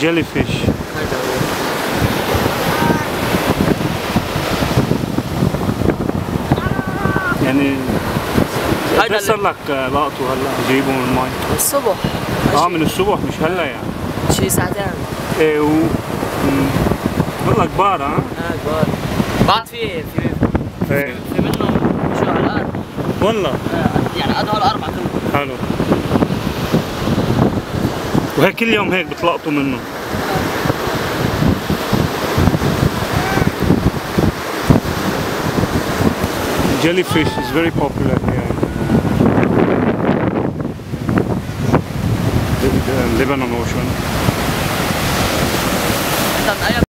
jelly fish. يعني بيحصل لك لقطوا هلا جيبوا من المي الصبح. من الصبح مش هلا يعني. شي ساعتين. ايه والله كبار ها؟ كبار. بعد في منهم شو على الارض. والله. يعني هدول اربعة كلهم. حلو. وهيك كل يوم هيك بتلقطوا منه. Jelly fish is very popular here in the Lebanon ocean.